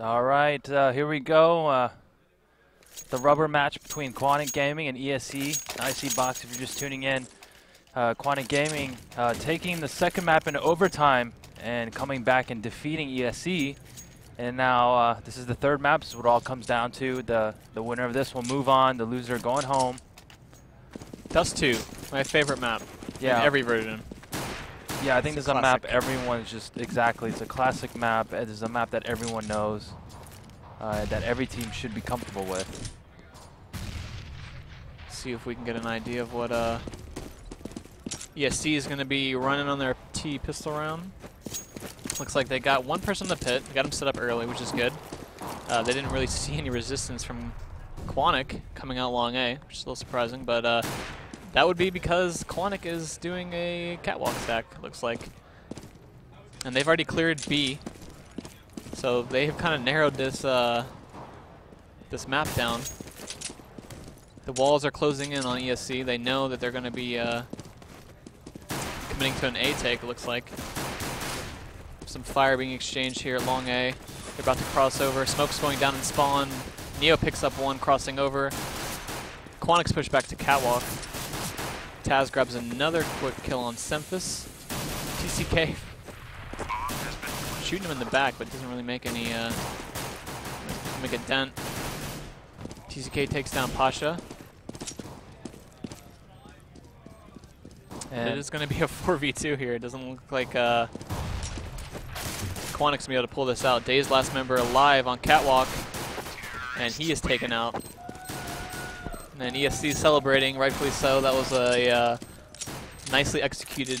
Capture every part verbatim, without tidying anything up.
All right, uh, here we go. Uh, the rubber match between Quantic Gaming and E S C. I C Box, if you're just tuning in. Uh, Quantic Gaming uh, taking the second map into overtime and coming back and defeating E S C. And now uh, this is the third map. This is what it all comes down to. The, the winner of this will move on. The loser going home. dust two, my favorite map yeah. in every version. Yeah, I think there's a map everyone's just, exactly, it's a classic map. There's a map that everyone knows, uh, that every team should be comfortable with. See if we can get an idea of what uh, E S C is going to be running on their T pistol round. Looks like they got one person in the pit. They got him set up early, which is good. Uh, they didn't really see any resistance from Quantic coming out long A, which is a little surprising, but uh, that would be because Quantic is doing a catwalk stack, it looks like. And they've already cleared B. So they have kind of narrowed this uh, this map down. The walls are closing in on E S C. They know that they're going to be uh, committing to an A take, it looks like. Some fire being exchanged here at long A. They're about to cross over. Smoke's going down and spawn. Neo picks up one, crossing over. Quantic's pushed back to catwalk. Taz grabs another quick kill on Semphis. T C K shooting him in the back, but doesn't really make any uh, make a dent. T C K takes down Pasha. And it is going to be a four v two here. It doesn't look like uh, Quantic's going to be able to pull this out. Day's last member alive on catwalk, and he is taken out. And E S C celebrating, rightfully so. That was a uh, nicely executed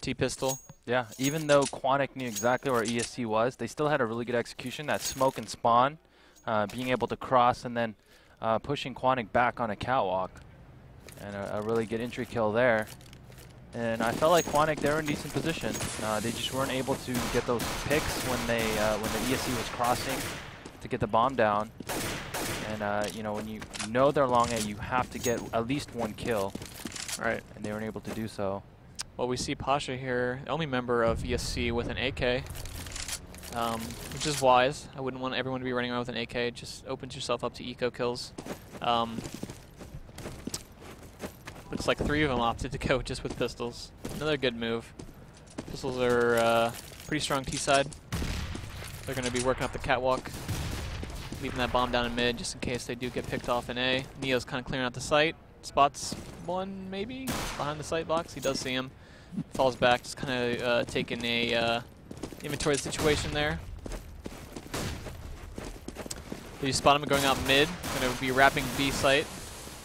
T-pistol. Yeah, even though Quantic knew exactly where E S C was, they still had a really good execution. That smoke and spawn, uh, being able to cross and then uh, pushing Quantic back on a catwalk. And a, a really good entry kill there. And I felt like Quantic, they were in decent position. Uh, they just weren't able to get those picks when, they, uh, when the E S C was crossing to get the bomb down. And, uh, you know, when you know they're long A, you have to get at least one kill. Right. And they weren't able to do so. Well, we see Pasha here, only member of E S C with an A K, um, which is wise. I wouldn't want everyone to be running around with an A K. It just opens yourself up to eco kills. Um, looks like three of them opted to go just with pistols. Another good move. Pistols are uh, pretty strong T-side. They're going to be working up the catwalk. Leaving that bomb down in mid just in case they do get picked off in A. Neo's kind of clearing out the site. Spots one, maybe, behind the site box. He does see him. Falls back, just kind of uh, taking a uh, inventory situation there. They spot him going out mid. Going to be wrapping B site.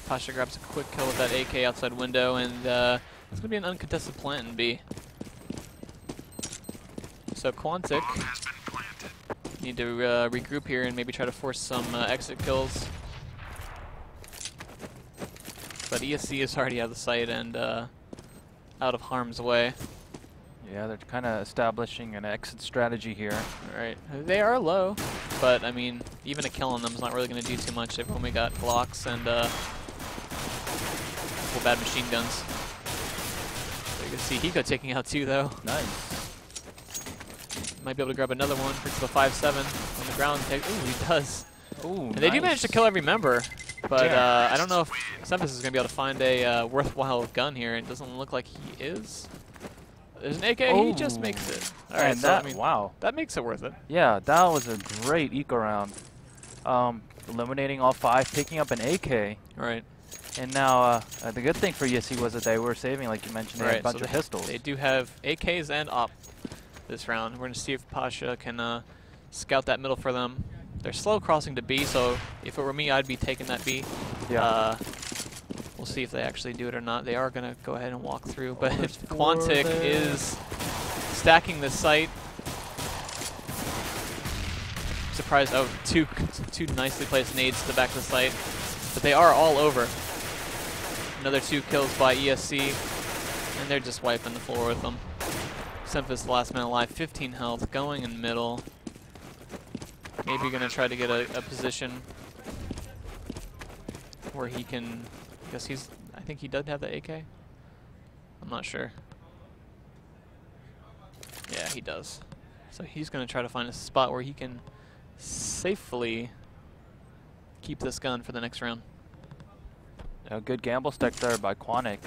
Pasha grabs a quick kill with that A K outside window, and uh, it's going to be an uncontested plant in B. So Quantic need to uh, regroup here and maybe try to force some uh, exit kills. But E S C is already out of the sight and uh, out of harm's way. Yeah, they're kind of establishing an exit strategy here. Right. They are low, but I mean, even a kill on them is not really going to do too much. They've only got Glocks and uh, well, bad machine guns. So you can see Hiko taking out two, though. Nice. Might be able to grab another one. It's the five seven on the ground. Ooh, he does. Ooh, and they nice. do manage to kill every member, but uh, I don't know if Semphis is going to be able to find a uh, worthwhile gun here. It doesn't look like he is. There's an A K. Ooh. He just makes it. All right, so, that, I mean, wow. That makes it worth it. Yeah, that was a great eco round. Um, eliminating all five, picking up an A K. Right. And now uh, uh, the good thing for E S C was that they were saving, like you mentioned, right, a bunch so of pistols. They do have A Ks and O P. This round. We're going to see if Pasha can uh, scout that middle for them. They're slow crossing to B, so if it were me, I'd be taking that B. Yeah. Uh, we'll see if they actually do it or not. They are going to go ahead and walk through, but oh, if Quantic is stacking the site. Surprised. Oh, two, two nicely placed nades to the back of the site, but they are all over. Another two kills by E S C, and they're just wiping the floor with them. Semphis, last man alive, fifteen health, going in middle. Maybe gonna try to get a, a position where he can. I guess he's. I think he does have the A K. I'm not sure. Yeah, he does. So he's gonna try to find a spot where he can safely keep this gun for the next round. A good gamble stick there by Quantic.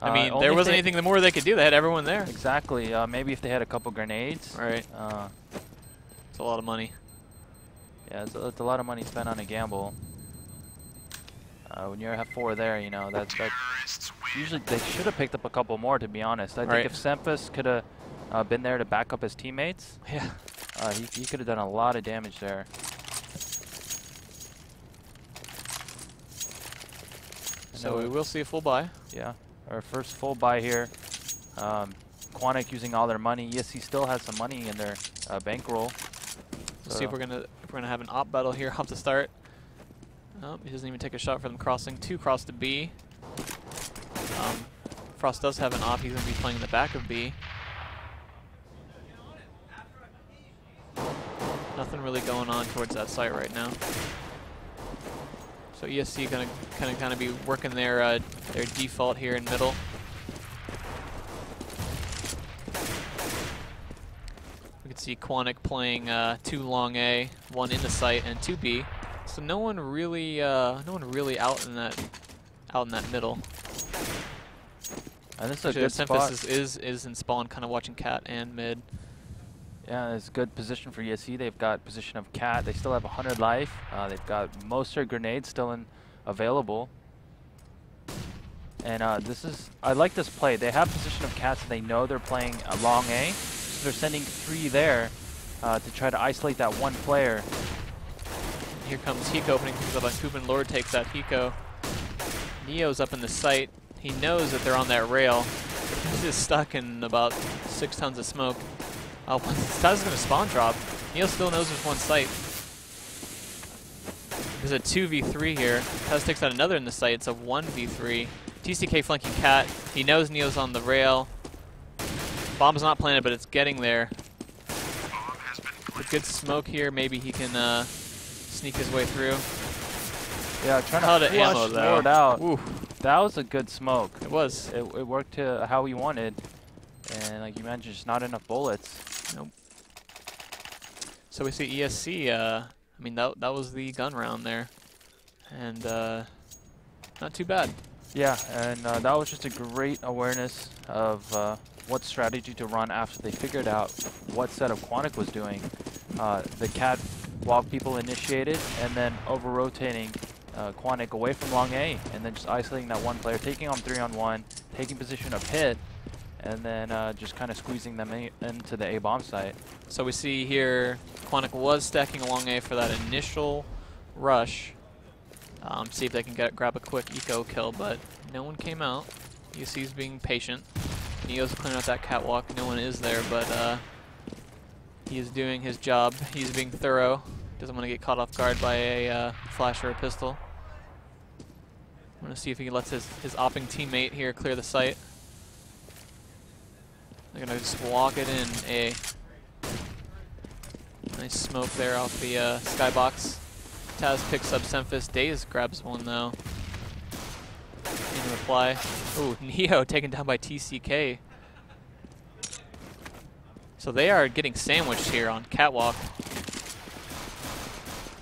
I uh, mean, there wasn't anything the more they could do. They had everyone there. Exactly. Uh, maybe if they had a couple grenades. Right. Uh, it's a lot of money. Yeah, it's a, it's a lot of money spent on a gamble. Uh, when you have four there, you know, that's that usually they should have picked up a couple more, to be honest. I right. think if Sempus could have uh, been there to back up his teammates, yeah, uh, he, he could have done a lot of damage there. So we will see a full buy. Yeah, our first full buy here. Um, Quantic using all their money. Yes, he still has some money in their uh, bankroll. Let's so see if we're gonna if we're gonna have an op battle here. Op to start. Oh, he doesn't even take a shot for them crossing. Two cross to B. Um, Frost does have an op. He's gonna be playing in the back of B. Nothing really going on towards that site right now. So E S C gonna kind of kind of be working their uh, their default here in middle. We can see Quantic playing uh, two long A, one in the site, and two B. So no one really uh, no one really out in that out in that middle. And this is a good spot. Is, is is in spawn, kind of watching cat and mid. Yeah, it's a good position for E S C. They've got position of cat. They still have one hundred life. Uh, they've got most of their grenades still in available. And uh, this is, I like this play. They have position of cats, and they know they're playing a long A. So they're sending three there uh, to try to isolate that one player. Here comes Hiko opening things up on Kubin. Lord takes out Hiko. Neo's up in the sight. He knows that they're on that rail. He's just stuck in about six tons of smoke. Oh, Taz's gonna spawn drop. Neil still knows there's one site. There's a two v three here. Taz takes out another in the site. It's a one v three. T C K flanking cat. He knows Neil's on the rail. Bomb's not planted, but it's getting there. With good smoke here, maybe he can uh, sneak his way through. Yeah, trying how to flush ammo, Lord out. Ooh. That was a good smoke. It was. It, it worked to how he wanted. And like you mentioned, just not enough bullets. Nope. So we see E S C, uh, I mean, that, that was the gun round there. And uh, not too bad. Yeah, and uh, that was just a great awareness of uh, what strategy to run after they figured out what setup Quantic was doing. Uh, the cat block people initiated, and then over-rotating uh, Quantic away from long A, and then just isolating that one player, taking on three on one, taking position of hit, and then uh, just kind of squeezing them in into the A bomb site. So we see here Quantic was stacking along A for that initial rush. Um, see if they can get, grab a quick eco kill, but no one came out. E S C's being patient. Neo's clearing out that catwalk. No one is there, but uh, he is doing his job. He's being thorough. Doesn't want to get caught off guard by a uh, flash or a pistol. I'm going to see if he lets his, his opping teammate here clear the site. They're gonna just walk it in. A nice smoke there off the uh, skybox. Taz picks up Semphis. Daze grabs one though. In reply, ooh, Neo taken down by T C K. So they are getting sandwiched here on catwalk.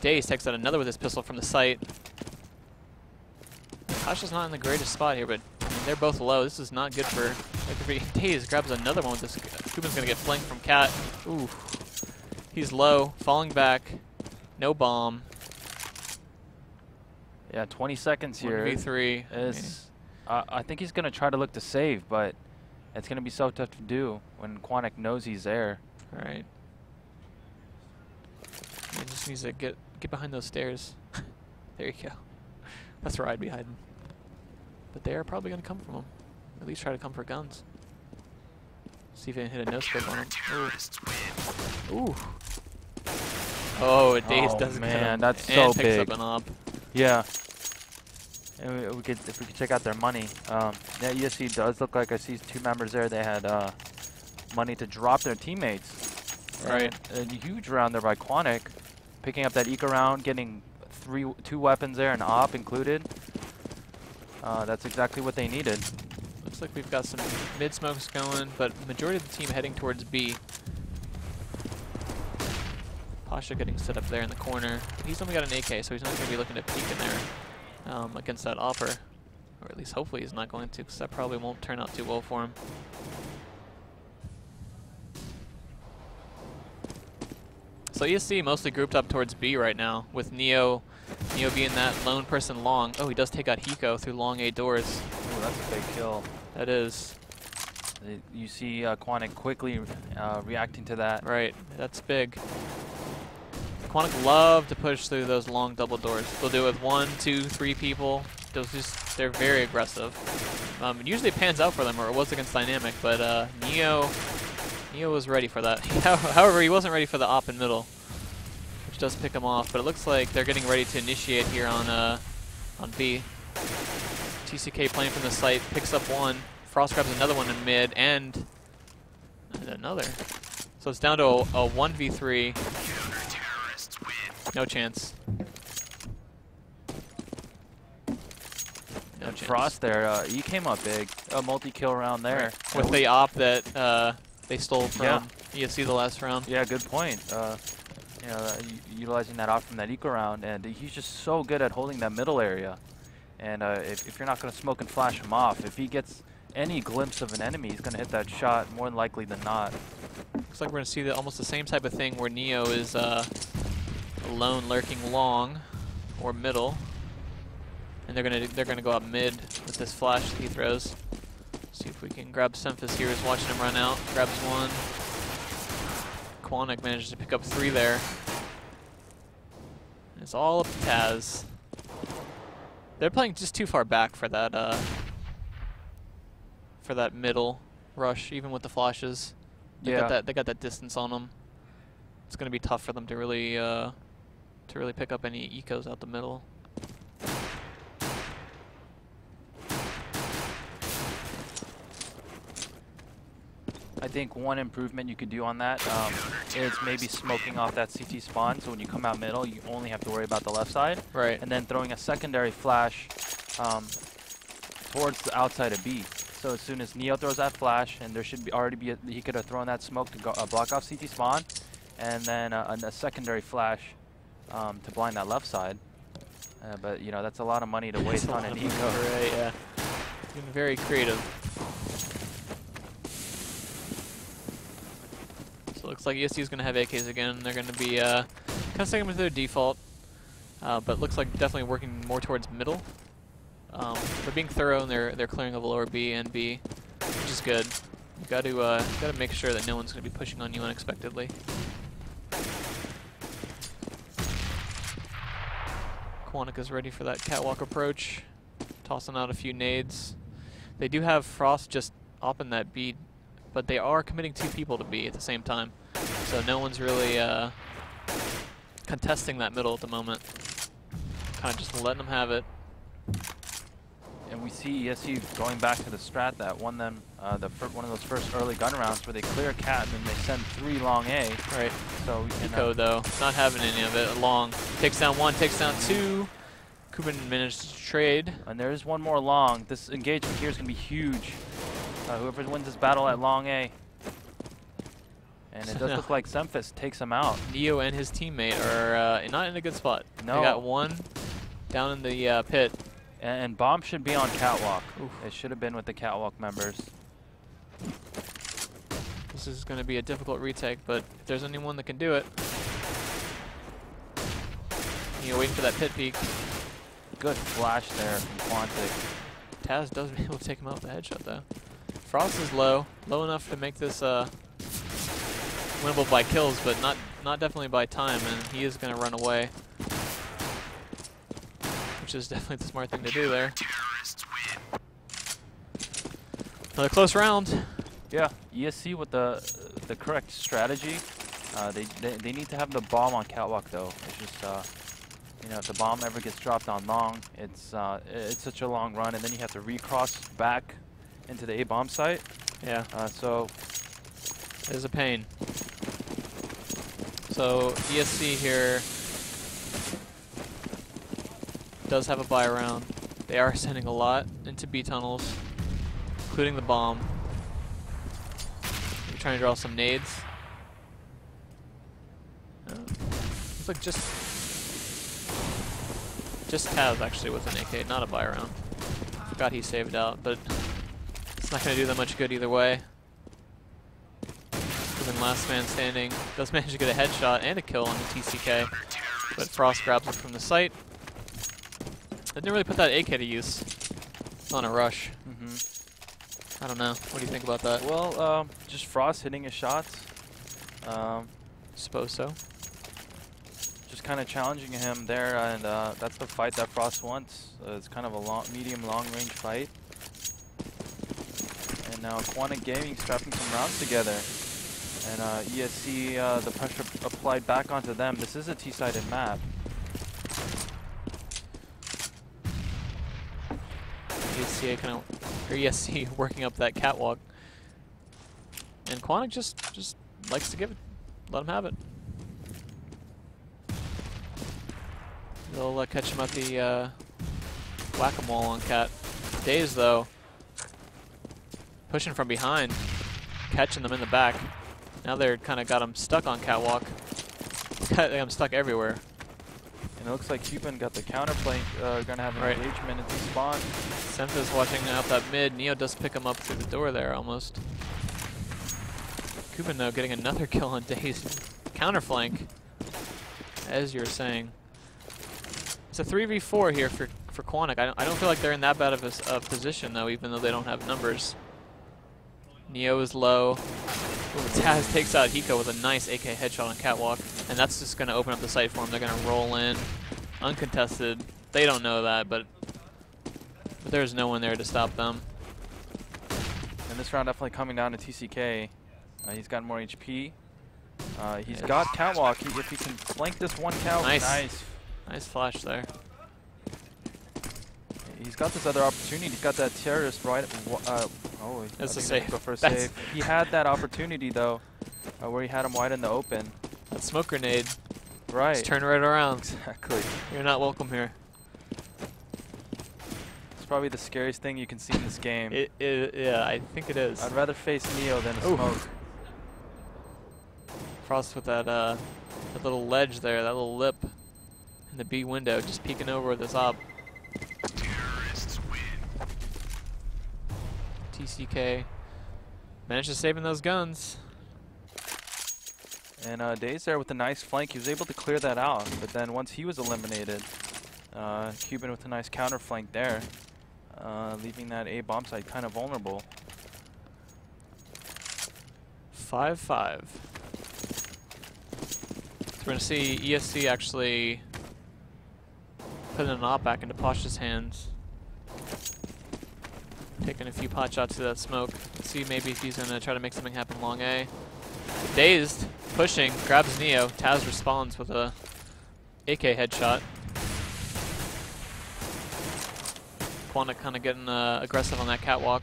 Daze takes out another with his pistol from the site. Kasha's not in the greatest spot here, but I mean, they're both low. This is not good for. Daze grabs another one with this. Kubin's gonna get flanked from cat. Ooh. He's low, falling back. No bomb. Yeah, twenty seconds here. one v three. Is, uh, I think he's gonna try to look to save, but it's gonna be so tough to do when Quantic knows he's there. Alright. He just needs to get, get behind those stairs. There you go. That's where I'd be hiding. But they are probably gonna come from him. At least try to come for guns. See if they can hit a no-scope on him. Ooh. Ooh. Oh, a Daze oh, doesn't man, that's so and picks big. Up an op. Yeah. And we, we could, if we could check out their money. Um, yeah, E S C does look like I see two members there. They had uh, money to drop their teammates. Right. And a huge round there by Quantic. Picking up that eco round, getting three, two weapons there, an op included. Uh, that's exactly what they needed. Looks like we've got some mid smokes going, but majority of the team heading towards B. Pasha getting set up there in the corner. He's only got an A K, so he's not going to be looking to peek in there um, against that Opper. Or at least hopefully he's not going to, because that probably won't turn out too well for him. So E S C mostly grouped up towards B right now, with Neo, Neo being that lone person long. Oh, he does take out Hiko through long A doors. Oh, that's a big kill. That is. You see uh, Quantic quickly uh, reacting to that. Right, that's big. Quantic love to push through those long double doors. They'll do it with one, two, three people. They'll just, they're very aggressive. Um, it usually pans out for them, or it was against Dynamic, but uh, Neo, Neo was ready for that. However, he wasn't ready for the op in middle, which does pick him off, but it looks like they're getting ready to initiate here on, uh, on B. T C K playing from the site, picks up one. Frost grabs another one in mid, and, and another. So it's down to a, a one v three. No chance. No chance. Frost there, uh, he came up big. A multi-kill round there. Right. With the op that uh, they stole from yeah. E S C the last round. Yeah, good point. Uh, you know, utilizing that op from that eco round, and he's just so good at holding that middle area. And uh, if, if you're not going to smoke and flash him off, if he gets any glimpse of an enemy, he's going to hit that shot more likely than not. Looks like we're going to see the, almost the same type of thing where Neo is uh, alone lurking long or middle, and they're going to they're going to go up mid with this flash that he throws. See if we can grab Semphis here. Is watching him run out. Grabs one. Quantic manages to pick up three there. And it's all up to Taz. They're playing just too far back for that uh, for that middle rush, even with the flashes. They yeah. got that they got that distance on them. It's going to be tough for them to really uh, to really pick up any ecos out the middle. I think one improvement you could do on that um, is maybe smoking off that C T spawn, so when you come out middle, you only have to worry about the left side. Right. And then throwing a secondary flash um, towards the outside of B. So as soon as Neo throws that flash, and there should be already be a, he could have thrown that smoke to go, uh, block off C T spawn, and then a, a secondary flash um, to blind that left side. Uh, but you know that's a lot of money to waste on an eco. Right. Yeah. It's been very creative. Looks like E S C is going to have A Ks again. They're going to be uh, kind of sticking with their default, uh, but looks like definitely working more towards middle. Um, they're being thorough, and they're they're clearing of lower B and B, which is good. You got to uh, got to make sure that no one's going to be pushing on you unexpectedly. Quantic is ready for that catwalk approach, tossing out a few nades. They do have Frost just up in that B, but they are committing two people to B at the same time. So no one's really uh, contesting that middle at the moment. Kind of just letting them have it. And we see E S C going back to the strat that won them uh, the one of those first early gun rounds where they clear cat and then they send three long A. Right. So we can Eco, though, not having any of it. Long takes down one, takes down two. Kubin managed to trade. And there is one more long. This engagement here is going to be huge. Uh, whoever wins this battle at long A. And it does no. look like Semphis takes him out. Neo and his teammate are uh, not in a good spot. No. They got one down in the uh, pit. And, and bomb should be on catwalk. Oof. It should have been with the catwalk members. This is going to be a difficult retake, but if there's anyone that can do it. Neo waiting for that pit peek. Good flash there from Quantic. Taz does be able to take him out with a headshot, though. Frost is low, low enough to make this uh, winnable by kills, but not not definitely by time, and he is going to run away, which is definitely the smart thing to do there. Another close round. Yeah, E S C with the the correct strategy. Uh, they, they they need to have the bomb on catwalk though. It's just uh, you know if the bomb ever gets dropped on long, it's uh, it's such a long run, and then you have to recross back into the A-bomb site. Yeah. Uh, so it is a pain. So E S C here does have a buy round. They are sending a lot into B tunnels, including the bomb. They're trying to draw some nades. Oh. like just just Tav actually with an A K, not a buy round. Forgot he saved out, but it's not gonna do that much good either way. Then last man standing does manage to get a headshot and a kill on the T C K, but Frost grabs it from the site. I didn't really put that A K to use on a rush. Mm-hmm. I don't know. What do you think about that? Well, um, just Frost hitting his shots. Um, Suppose so. Just kind of challenging him there, and uh, that's the fight that Frost wants. Uh, it's kind of a long, medium, long-range fight. And now Quantic Gaming strapping some rounds together. And uh, E S C, uh, the pressure applied back onto them. This is a T-sided map. E S C kind of, or E S C working up that catwalk, and Quantic just just likes to give it. Let him have it. They'll uh, catch him at the uh, whack-a-mole on Cat. Daze though, pushing from behind, catching them in the back. Now they're kind of got him stuck on catwalk. Got him stuck everywhere. And it looks like Cuban got the counterplay. Uh, gonna have an right. engagement at the spawn. Sempha's watching out that mid. Neo does pick him up through the door there almost. Cuban though getting another kill on Dazed. Counterflank, as you were saying. It's a three v four here for for Quantic. I don't, I don't feel like they're in that bad of a uh, position though, even though they don't have numbers. Neo is low. Ooh, Taz takes out Hiko with a nice A K headshot on catwalk, and that's just going to open up the site for him. They're going to roll in, uncontested. They don't know that, but, but there's no one there to stop them. And this round definitely coming down to T C K. Uh, he's got more H P. Uh, he's yes. got catwalk. He, if he can flank this one cow, nice. nice, nice flash there. He's got this other opportunity. He's got that terrorist right. Uh, Oh, that's a safe. Go for a save. He had that opportunity though, uh, where he had him wide in the open. That smoke grenade. Right. Just turn right around. Exactly. You're not welcome here. It's probably the scariest thing you can see in this game. It, it, yeah, I think it is. I'd rather face Neo than a Ooh. smoke. Frost with that, uh, that little ledge there, that little lip, in the B window, just peeking over this op. T C K managed to save in those guns. And uh, Daze there with a nice flank. He was able to clear that out, but then once he was eliminated, uh, Cuban with a nice counter flank there, uh, leaving that A bomb site kind of vulnerable. five five. So we're going to see E S C actually putting an op back into Posh's hands. Taking a few pot shots to that smoke. Let's see maybe if he's gonna try to make something happen long A. Dazed, pushing, grabs Neo. Taz responds with a A K headshot. Quantic kind of getting uh, aggressive on that catwalk.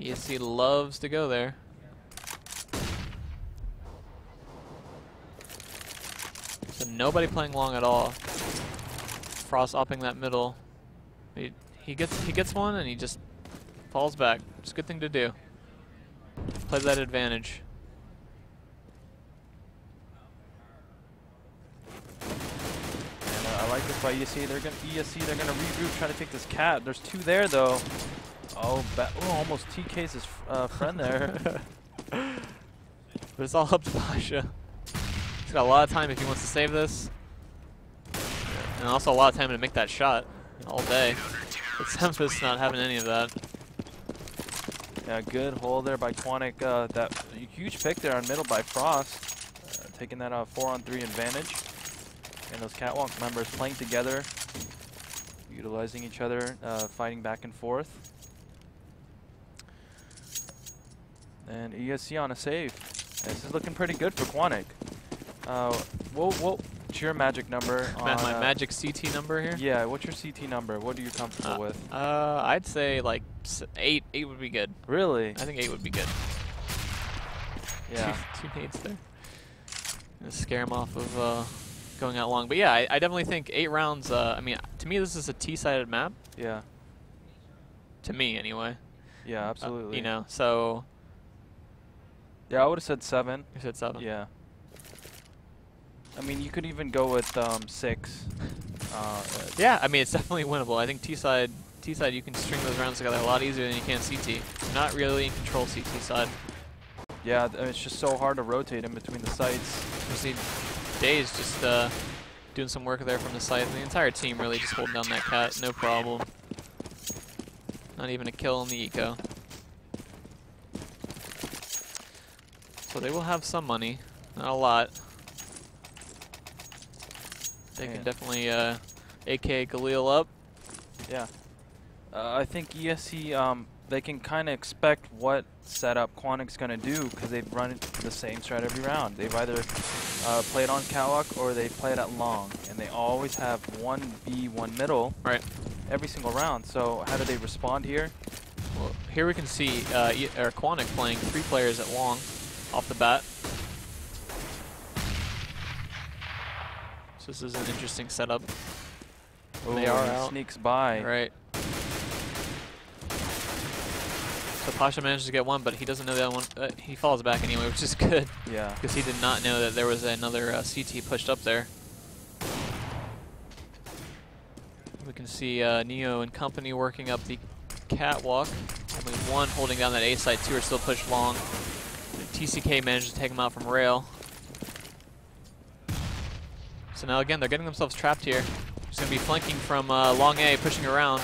E S C loves to go there. So nobody playing long at all. Frost upping that middle. He He gets he gets one and he just falls back. It's a good thing to do. Play that advantage. And uh, I like this by E S C. They're gonna E S C. They're gonna regroup, try to take this Cat. There's two there though. Oh, oh almost T K's his uh, friend there. But it's all up to Pasha. He's got a lot of time if he wants to save this, and also a lot of time to make that shot all day. But Sempha's not having any of that. Yeah, good hole there by Quantic. Uh, that huge pick there on middle by Frost. Uh, taking that uh, four on three advantage. And those catwalk members playing together, utilizing each other, uh, fighting back and forth. And E S C on a save. This is looking pretty good for Quantic. Uh, whoa, whoa. What's your magic number? Ma on, my uh, magic C T number here? Yeah, what's your C T number? What are you comfortable uh, with? Uh, I'd say like eight. Eight would be good. Really? I think eight would be good. Yeah. Two, two nades there. Gonna scare him off of uh, going out long. But yeah, I, I definitely think eight rounds, uh, I mean, to me this is a T-sided map. Yeah. To me, anyway. Yeah, absolutely. Uh, you know, so... Yeah, I would have said seven. You said seven? Yeah. I mean, you could even go with um, six. Uh, yeah, I mean, it's definitely winnable. I think T-side, T-side, you can string those rounds together a lot easier than you can C T. You're not really in control C T side. Yeah, it's just so hard to rotate in between the sites. You see Days just uh, doing some work there from the site. The entire team really just holding down that cat, no problem. Not even a kill in the eco. So they will have some money, not a lot. They Man. can definitely uh, A K Galil up. Yeah. Uh, I think E S C, um, they can kind of expect what setup Quantic's going to do because they've run it the same strat every round. They've either uh, played on catwalk or they played at long, and they always have one B, one middle. Right. Every single round. So how do they respond here? Well, here we can see uh, e or Quantic playing three players at long off the bat. So this is an interesting setup. Ooh, they are out. Sneaks by. Right. So Pasha manages to get one, but he doesn't know the other one. Uh, he falls back anyway, which is good. Yeah. Because he did not know that there was another uh, C T pushed up there. We can see uh, Neo and company working up the catwalk. Only one holding down that A side, two are still pushed long. T C K managed to take them out from rail. So now again, they're getting themselves trapped here. Just gonna be flanking from uh, long A, pushing around.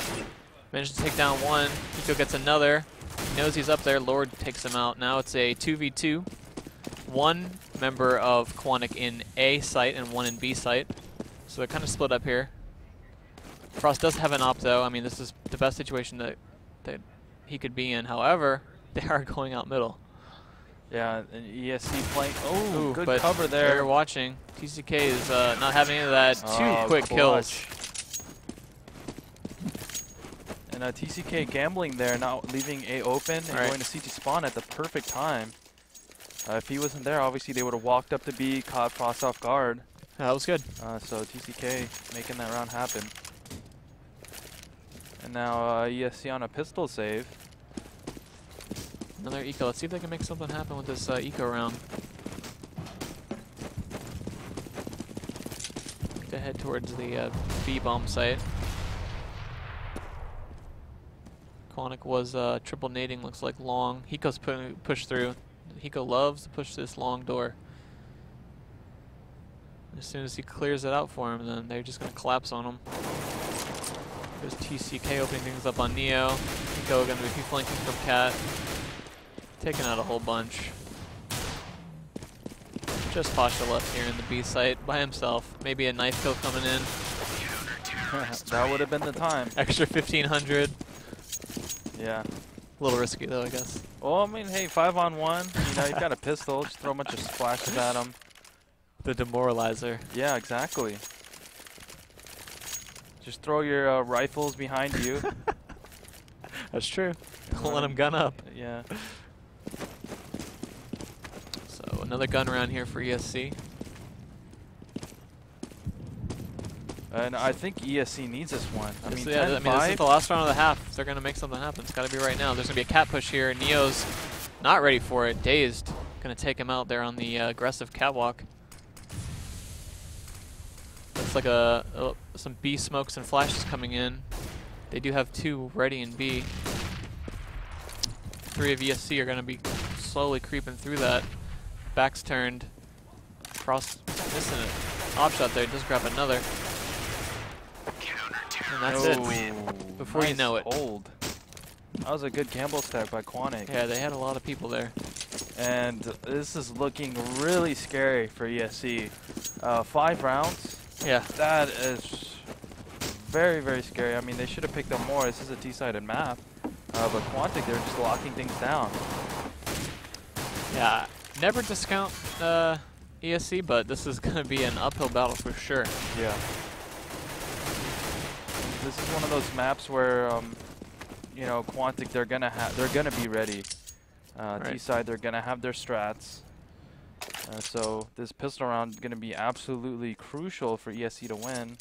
Managed to take down one, Pico gets another. He knows he's up there, Lord takes him out. Now it's a two v two. One member of Quantic in A site and one in B site. So they're kind of split up here. Frost does have an op though. I mean, this is the best situation that that he could be in. However, they are going out middle. Yeah, an E S C flank. Oh, good but cover there. You're watching. T C K is uh, not having any of that. Two oh, quick clutch. kills. And uh, T C K gambling there, not leaving A open and right. going to C T spawn at the perfect time. Uh, if he wasn't there, obviously they would have walked up to B, caught Frost off guard. Yeah, that was good. Uh, so T C K making that round happen. And now uh, E S C on a pistol save. Another eco. Let's see if they can make something happen with this uh, eco round. To head towards the uh, B bomb site. Quantic was uh, triple nading. Looks like long. Hiko's pu pushed through. Hiko loves to push this long door. As soon as he clears it out for him, then they're just gonna collapse on him. There's T C K opening things up on Neo. Nico gonna be flanking from Cat. Taking out a whole bunch. Just Pasha left here in the B site by himself. Maybe a knife kill coming in. That would have been the time. Extra fifteen hundred. Yeah. A little risky though, I guess. Well, I mean, hey, five on one. You know, you've got a pistol. Just throw a bunch of splashes at him. The demoralizer. Yeah, exactly. Just throw your uh, rifles behind you. That's true. Don't let them gun up. Yeah. So another gun round here for E S C. And I think E S C needs this one. I mean, yeah, I mean, this is the last round of the half. If they're going to make something happen, it's got to be right now. There's going to be a cat push here. Neo's not ready for it. Dazed. Going to take him out there on the uh, aggressive catwalk. Looks like a, a, some B smokes and flashes coming in. They do have two ready in B. Three of E S C are going to be slowly creeping through that. Back's turned. Frost missing it. Op shot there. Just grab another. And that's oh. it. Before nice you know it. Old. That was a good gamble stack by Quantic. Yeah, they had a lot of people there. And this is looking really scary for E S C. Uh, five rounds. Yeah. That is very, very scary. I mean, they should have picked up more. This is a T-sided map. Uh, but Quantic, they're just locking things down. Yeah, never discount uh, E S C, but this is going to be an uphill battle for sure. Yeah. This is one of those maps where, um, you know, Quantic, they're going to have, they're going to be ready. Uh, right. T-side, they're going to have their strats. Uh, so this pistol round is going to be absolutely crucial for E S C to win.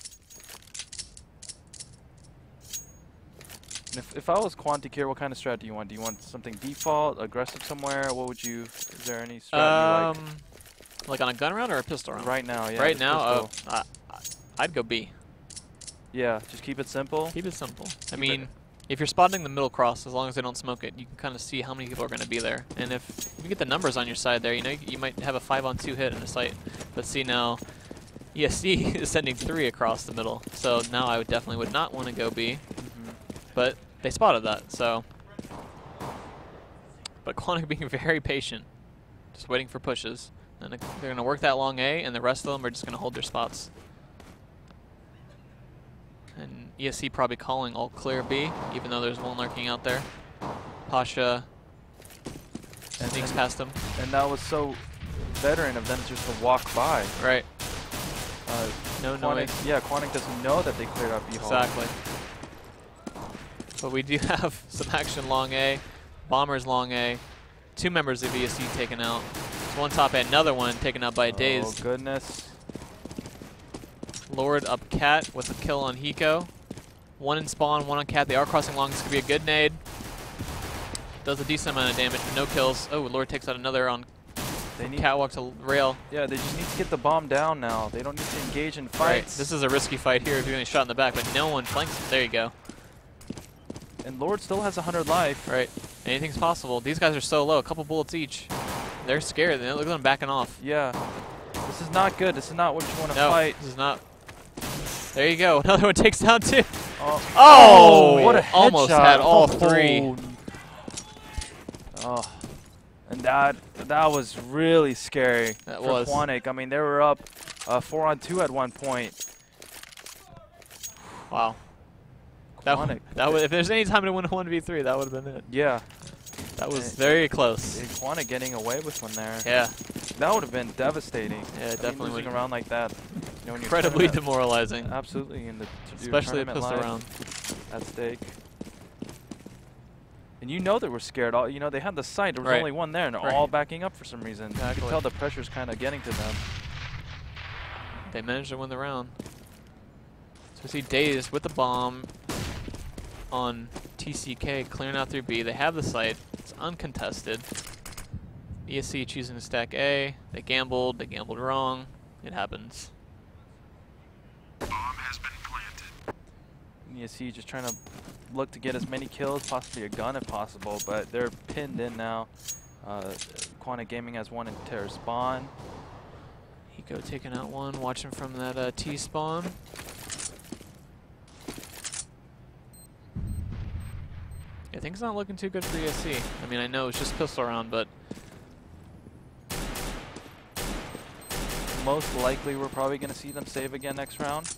And if, if I was Quantic here, what kind of strat do you want? Do you want something default, aggressive somewhere? What would you, is there any strat um, you like? Like on a gun round or a pistol round? Right now, yeah. Right now, uh, I, I'd go B. Yeah, just keep it simple. Keep it simple. I mean, if you're spotting the middle cross, as long as they don't smoke it, you can kind of see how many people are going to be there. And if, if you get the numbers on your side there, you know, you, you might have a five on two hit in a site. But see now, E S C is sending three across the middle. So now I would definitely would not want to go B. Mm-hmm. But they spotted that, so. But Quantic being very patient, just waiting for pushes. And they're going to work that long A, and the rest of them are just going to hold their spots. And E S C probably calling all clear B, even though there's one lurking out there. Pasha sneaks past him. And that was so veteran of them just to walk by. Right. Uh, no noise. Yeah, Quantic doesn't know that they cleared up B hole. Exactly. But we do have some action long A. Bombers long A. Two members of E S C taken out. There's one top A, another one taken out by Daze. Oh, goodness. Lord up Cat with a kill on Hiko. One in spawn, one on Cat. They are crossing long. This could be a good nade. Does a decent amount of damage, but no kills. Oh, Lord takes out another on they need Catwalk to rail. Yeah, they just need to get the bomb down now. They don't need to engage in fights. Right. This is a risky fight here if you're getting shot in the back, but no one flanks it. There you go. And Lord still has one hundred life. Right. Anything's possible. These guys are so low. A couple bullets each. They're scared. They look at them backing off. Yeah. This is not good. This is not what you want to no, fight. This is not. There you go. Another one takes down two. Oh! oh, oh what a almost headshot. Had all oh. three. Oh. And that that was really scary that for was. Quantic. I mean, they were up uh, four on two at one point. Wow. That, one, that was, if there's any time to win a one v three, that would have been it. Yeah. That was it, very close. It, Quantic getting away with one there. Yeah. That would have been devastating. Yeah, it I definitely mean, losing around like that. You know, incredibly demoralizing. Absolutely. In the Especially a pistol round. At stake. And you know they were scared. All, you know, they had the sight. There was right. only one there, and they're right. all backing up for some reason. Exactly. You can tell the pressure's kind of getting to them. They managed to win the round. So we see Daze with the bomb on T C K, clearing out through B. They have the site. It's uncontested. E S C choosing to stack A. They gambled. They gambled wrong. It happens. Bomb has been planted. And E S C just trying to look to get as many kills, possibly a gun if possible, but they're pinned in now. Uh, Quantic Gaming has one in Terra spawn. Hiko taking out one, watching from that uh, T spawn. Yeah, things not looking too good for E S C. I mean, I know it's just pistol round, but most likely we're probably going to see them save again next round.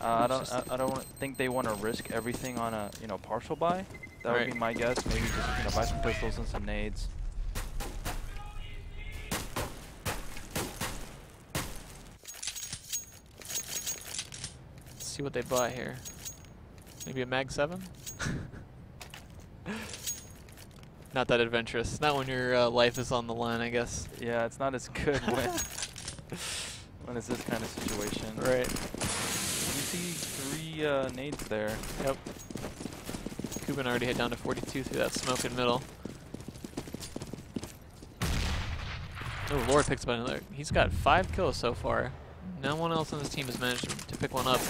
Uh, I don't, I, I don't think they want to risk everything on a, you know, partial buy. That right. would be my guess. Maybe just, you know, buy some pistols and some nades. Let's see what they buy here. Maybe a mag seven. Not that adventurous. Not when your uh, life is on the line, I guess. Yeah, it's not as good when when it's this kind of situation. Right. You see three uh, nades there. Yep. Kuban already hit down to forty-two through that smoke in middle. Oh, Lord picks up another. He's got five kills so far. No one else on this team has managed to pick one up.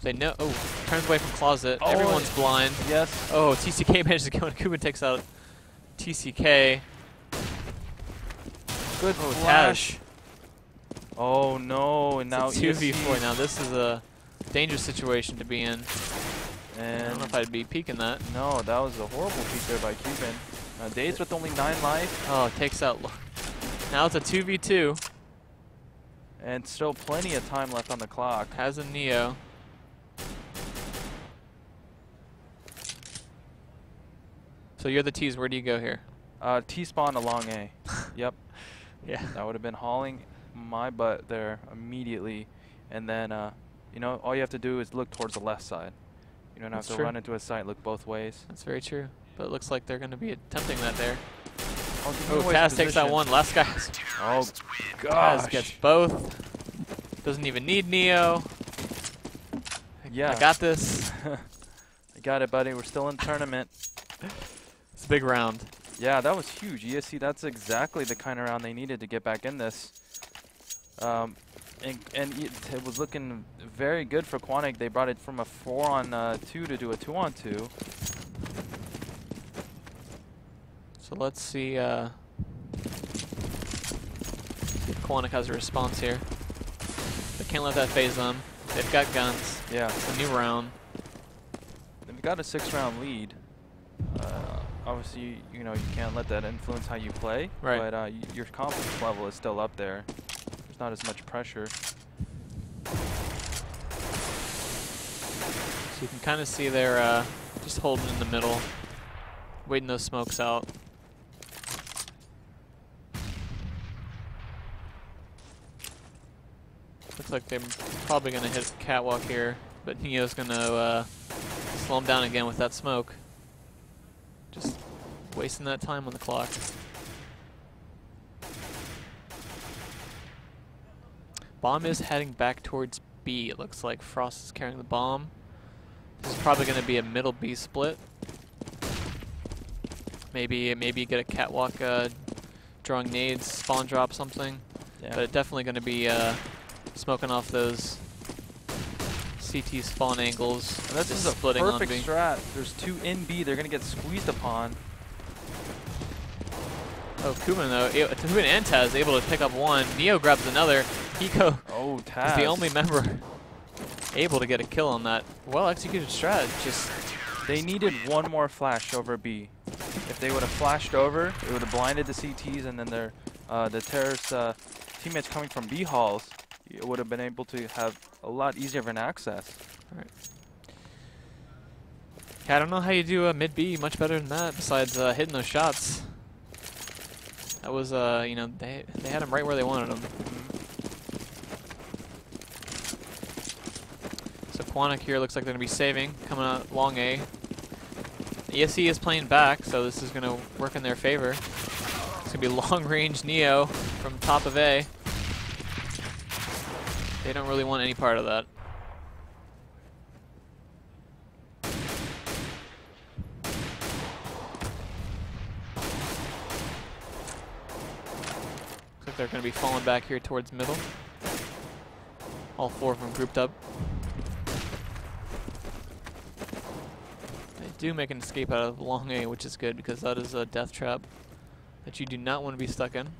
They know. Oh, turns away from Closet. Oh, everyone's blind. Yes. Oh, T C K manages to go and Kuban takes out T C K. Good oh, flash. Tash. Oh no! And now two v four. Now this is a dangerous situation to be in. And I don't know if I'd be peeking that. No, that was a horrible peek there by Kuban. Uh, Daze with only nine life. Oh, takes out. Now it's a two v two. And still plenty of time left on the clock. Has a Neo. So you're the T's. Where do you go here? Uh, T spawn along A. Yep. Yeah. That would have been hauling my butt there immediately, and then uh, you know, all you have to do is look towards the left side. You don't have to run into a site. Look both ways. That's very true. But it looks like they're going to be attempting that there. Oh, oh Taz takes that one. Last guy. Oh gosh. Taz gets both. Doesn't even need Neo. Yeah. I got this. I got it, buddy. We're still in tournament. It's a big round. Yeah, that was huge. E S C, that's exactly the kind of round they needed to get back in this. Um, and and it, it was looking very good for Quantic. They brought it from a four on two to do a two on two. So let's see uh, if Quantic has a response here. They can't let that phase them. They've got guns. Yeah. It's a new round. They've got a six round lead. Uh, obviously, you know, you can't let that influence how you play. Right. But uh, your confidence level is still up there. There's not as much pressure. So you can kind of see they're uh, just holding in the middle, waiting those smokes out. Looks like they're probably going to hit catwalk here, but Neo's going to uh, slow him down again with that smoke. Just wasting that time on the clock. Bomb is heading back towards B. It looks like Frost is carrying the bomb. This is probably going to be a middle B split. Maybe maybe get a catwalk uh, drawing nades, spawn drop something. Yeah. But it's definitely going to be... Uh, smoking off those C T spawn angles. And this is a perfect strat. There's two in B. They're going to get squeezed upon. Oh, Kuman, though. Kuman and Taz is able to pick up one. Neo grabs another. Hiko oh, Taz. is the only member able to get a kill on that. Well executed strat. Just they needed one more flash over B. If they would have flashed over, it would have blinded the C Ts, and then their uh, the terrorist uh, teammates coming from B halls. It would have been able to have a lot easier of an access. All right. Yeah, I don't know how you do a mid B much better than that. Besides uh, hitting those shots, that was uh, you know they they had them right where they wanted them. Mm-hmm. So Quantic here looks like they're gonna be saving, coming out long A. E S C is playing back, so this is gonna work in their favor. It's gonna be long range Neo from top of A. They don't really want any part of that. Looks like they're going to be falling back here towards middle. All four of them grouped up. They do make an escape out of long A, which is good because that is a death trap that you do not want to be stuck in.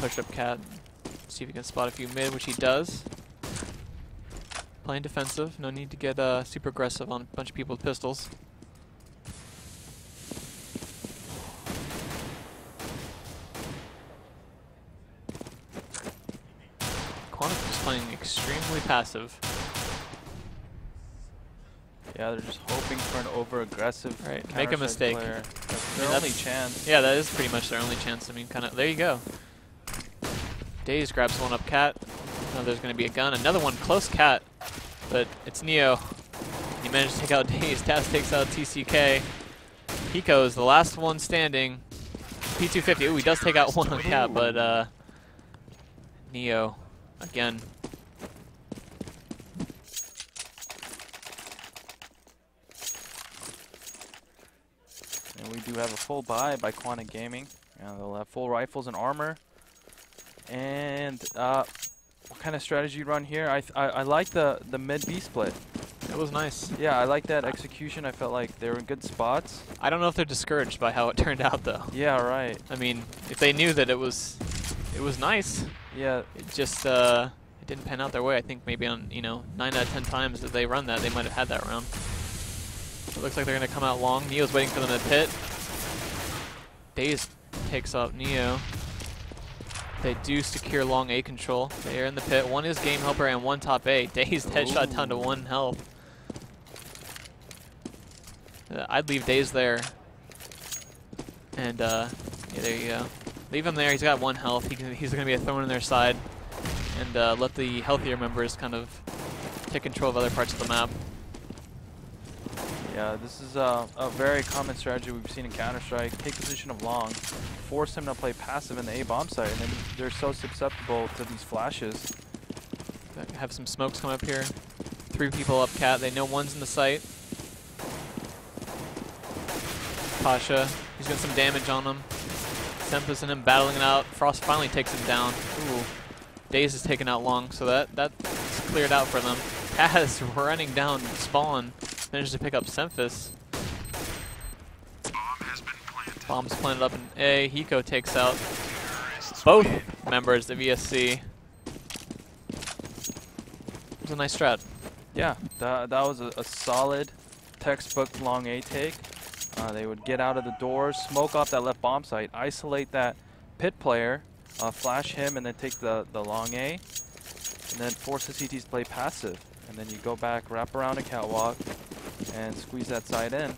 Push up Cat, see if he can spot a few mid, which he does. Playing defensive, no need to get uh, super aggressive on a bunch of people with pistols. Quantic is playing extremely passive. Yeah, they're just hoping for an over-aggressive. Right, make a mistake. Player. That's their I mean, only that's, chance. Yeah, that is pretty much their only chance. I mean, kind of. There you go. Daze grabs one up Cat. Now there's going to be a gun. Another one close Cat, but it's Neo. He managed to take out Daze. Taz takes out T C K. Hiko is the last one standing. P two fifty. Ooh, he does take out one on Cat, but uh, Neo again. And we do have a full buy by Quantic Gaming. And they'll have full rifles and armor. And uh, what kind of strategy run here? I th I, I like the the mid B split. That was nice. Yeah, I like that execution. I felt like they were in good spots. I don't know if they're discouraged by how it turned out though. Yeah, right. I mean, if they knew that it was, it was nice. Yeah. It just uh, it didn't pan out their way. I think maybe on you know nine out of ten times that they run that, they might have had that round. It looks like they're gonna come out long. Neo's waiting for them to pit. Daze takes up Neo. They do secure long A control. They are in the pit. One is game helper and one top A. Daze headshot Ooh. down to one health. Uh, I'd leave Daze there. And uh, yeah, there you go. Leave him there. He's got one health. He can, he's going to be a thrown in their side. And uh, let the healthier members kind of take control of other parts of the map. Yeah, this is uh, a very common strategy we've seen in Counter-Strike. Take position of long, force him to play passive in the A bomb site, and then they're so susceptible to these flashes. Have some smokes come up here. Three people up cat. They know one's in the site. Pasha, he's got some damage on him. Tempest and him battling it out. Frost finally takes him down. Ooh. Daze is taking out Long, so that that's cleared out for them. Kaz running down Spawn, manages to pick up Semphis. Bomb has been planted. Bomb's planted up in A. Hiko takes out both members of E S C. It was a nice strat. Yeah, that, that was a, a solid textbook Long A take. Uh, they would get out of the doors, smoke off that left bomb site, isolate that pit player, Uh, flash him and then take the, the long A, and then force the C Ts to play passive. And then you go back, wrap around a catwalk, and squeeze that side in.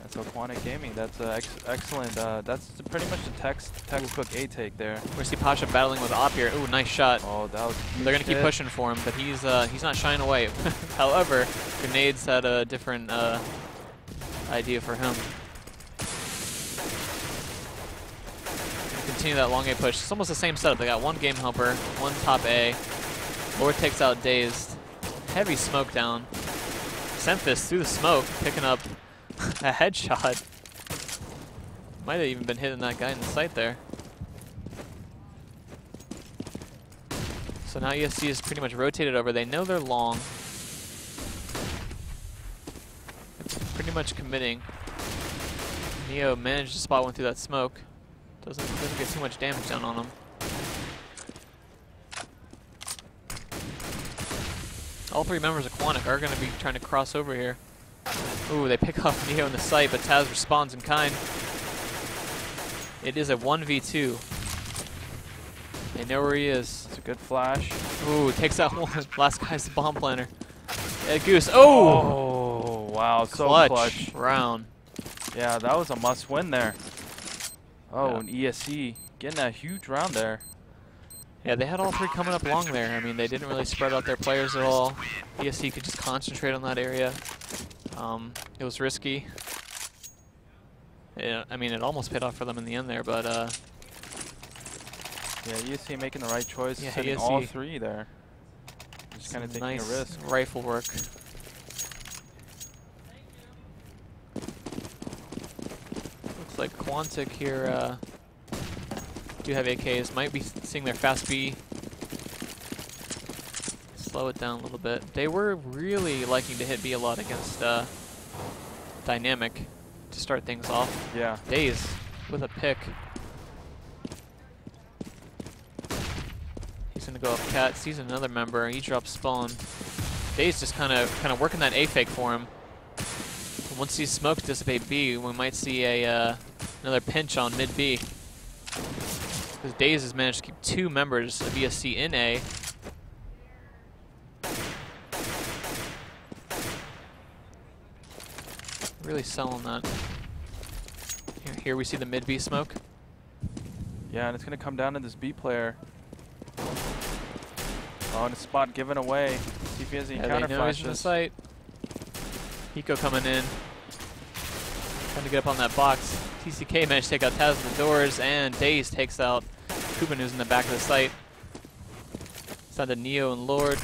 That's so Quantic Gaming, that's uh, ex excellent. Uh, that's pretty much the text textbook A take there. We see Pasha battling with Op here. Ooh, nice shot. Oh, that was They're going to keep pushing for him, but he's uh, he's not shying away. However, Grenades had a different uh, idea for him. Continue that long A push. It's almost the same setup. They got one game helper, one top A. Lord takes out Dazed. Heavy smoke down. Semphis through the smoke, picking up a headshot. Might have even been hitting that guy in the sight there. So now E S C is pretty much rotated over. They know they're long. Pretty much committing. Neo managed to spot one through that smoke. Doesn't, doesn't get too much damage done on him. All three members of Quantic are going to be trying to cross over here. Ooh, they pick off Neo in the site, but Taz responds in kind. It is a one v two. They know where he is. It's a good flash. Ooh, takes out one. Last guy's the bomb planner. Yeah, Goose. Oh! Oh, wow. Clutch. So clutch. Round. Yeah, that was a must win there. Oh, yeah. And E S C getting that huge round there. Yeah, they had all three coming up long there. I mean, they didn't really spread out their players at all. E S C could just concentrate on that area. Um, it was risky. Yeah, I mean, it almost paid off for them in the end there, but... Uh, yeah, E S C making the right choice. Yeah, sending all three there. Just kind of taking nice a risk. Rifle work. Like Quantic here uh, do have A Ks, might be seeing their fast B. Slow it down a little bit. They were really liking to hit B a lot against uh, Dynamic to start things off. Yeah. Daze with a pick. He's gonna go up cat, sees another member, he drops Spawn. Daze just kind of kind of working that A fake for him. Once these smokes dissipate B, we might see a uh, another pinch on mid B. Because Daze has managed to keep two members of E S C in A. Really selling that. Here, here we see the mid B smoke. Yeah, and it's going to come down to this B player. Oh, and a spot given away. See if he has any yeah, counter flashes in the site. Hiko coming in, trying to get up on that box. T C K managed to take out Taz in the doors, and Daze takes out Kuban, who's in the back of the site. It's down to Neo and Lord.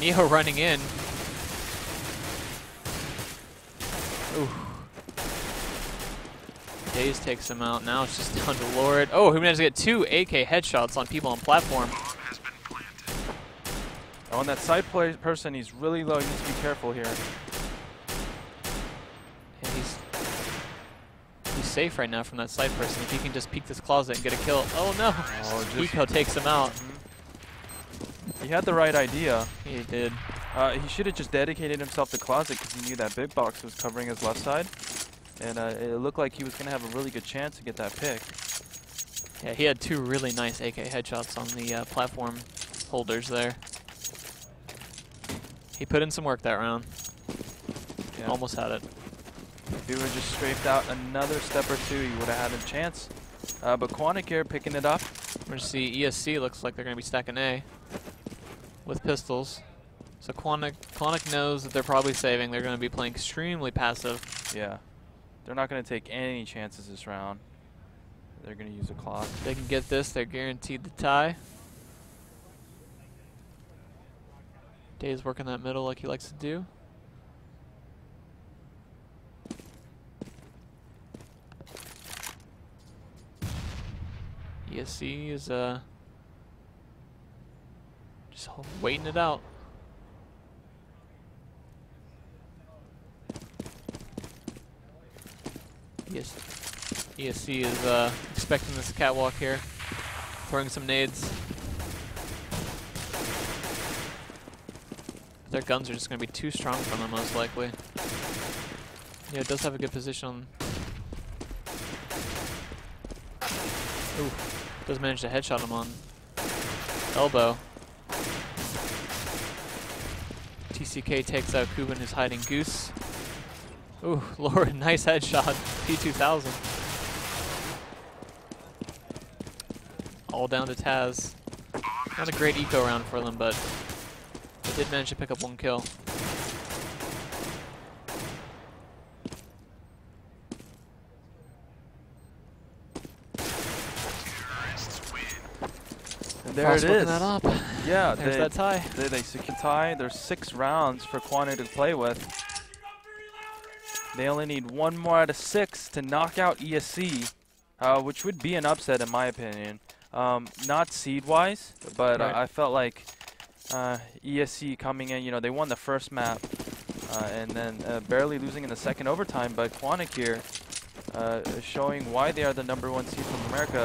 Neo running in. Ooh. Daze takes him out. Now it's just down to Lord. Oh, he managed to get two A K headshots on people on platform. Oh, and that side play person, he's really low. He needs to be careful here. Safe right now from that side person. If he can just peek this closet and get a kill. Oh no! Oh, Hiko takes him out. He had the right idea. He did. Uh, he should have just dedicated himself to closet because he knew that big box was covering his left side. And uh, it looked like he was going to have a really good chance to get that pick. Yeah, he had two really nice A K headshots on the uh, platform holders there. He put in some work that round. Yeah. Almost had it. If he would have just strafed out another step or two, he would have had a chance. Uh, but Quantic here picking it up. We're going to see E S C looks like they're going to be stacking A with pistols. So Quantic, Quantic knows that they're probably saving. They're going to be playing extremely passive. Yeah. They're not going to take any chances this round. They're going to use a clock. If they can get this, they're guaranteed the tie. Dave's working that middle like he likes to do. E S C is uh, just waiting it out. Yes, E S C is uh, expecting this catwalk here, throwing some nades. Their guns are just going to be too strong for them, most likely. Yeah, it does have a good position on. Ooh, does manage to headshot him on elbow. T C K takes out Kuban, who's hiding Goose. Ooh, Laura, nice headshot. P two thousand. All down to Taz. Not a great eco round for them, but they did manage to pick up one kill. And there Cross it is. That up. Yeah, there's they, that tie. They, they can tie. There's six rounds for Quantic to play with. They only need one more out of six to knock out E S C, uh, which would be an upset in my opinion. Um, not seed-wise, but right. uh, I felt like uh, E S C coming in, you know, they won the first map uh, and then uh, barely losing in the second overtime, but Quantic here uh, is showing why they are the number one seed from America,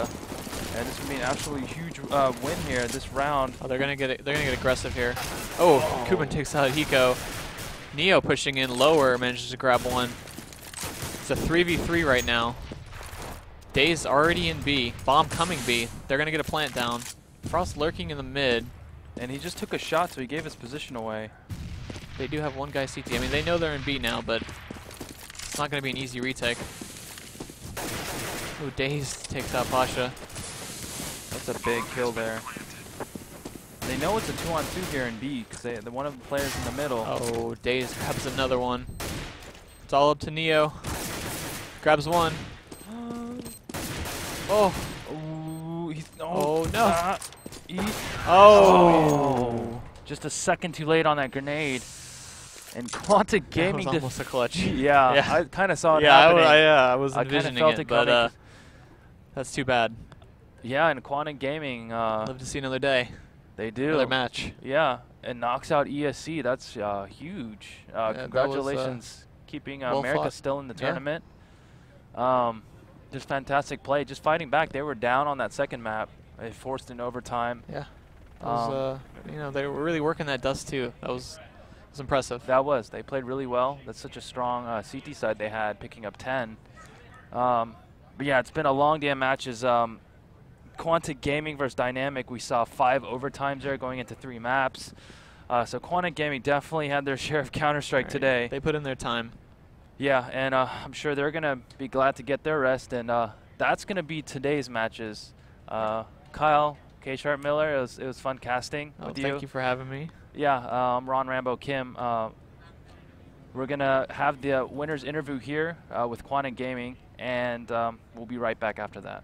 and this would be an absolutely huge uh, win here this round. Oh, they're gonna get it, they're gonna get aggressive here. Oh, oh. Kuban takes out Hiko. Neo pushing in lower, manages to grab one. It's a three v three right now. Daze already in B. Bomb coming B. They're going to get a plant down. Frost lurking in the mid. And he just took a shot, so he gave his position away. They do have one guy C T. I mean, they know they're in B now, but it's not going to be an easy retake. Ooh, Daze takes out Pasha. That's a big kill there. They know it's a two-on-two here in B, because the one of the players in the middle. Oh, Daze grabs another one. It's all up to Neo. Grabs one. Oh. Ooh, he's, oh, oh, no. Uh, he, oh. oh. Just a second too late on that grenade. And Quantic Gaming. That was almost a clutch. yeah, yeah, I kind of saw it yeah, happening. I, I, yeah, I was I envisioning felt it, it, but uh, that's too bad. Yeah, and Quantic Gaming. Uh, Live to see another day. They do. Another match. Yeah, and knocks out E S C. That's uh, huge. Uh, yeah, congratulations, was, uh, keeping uh, well America fought. still in the tournament. Yeah. Um, just fantastic play. Just fighting back. They were down on that second map. They forced an overtime. Yeah. Um, was, uh, you know, they were really working that dust too. That was, was impressive. That was. They played really well. That's such a strong uh, C T side they had, picking up ten. Um, but yeah, it's been a long day of matches. Um, Quantic Gaming versus Dynamic, we saw five overtimes there going into three maps. Uh, so Quantic Gaming definitely had their share of Counter-Strike right. today. They put in their time. Yeah, and uh, I'm sure they're going to be glad to get their rest. And uh, that's going to be today's matches. Uh, Kyle K-Sharp Miller, it was, it was fun casting oh, with you. Thank you for having me. Yeah, I'm um, Ron Rambo Kim. Uh, we're going to have the winner's interview here uh, with Quantic Gaming, and um, we'll be right back after that.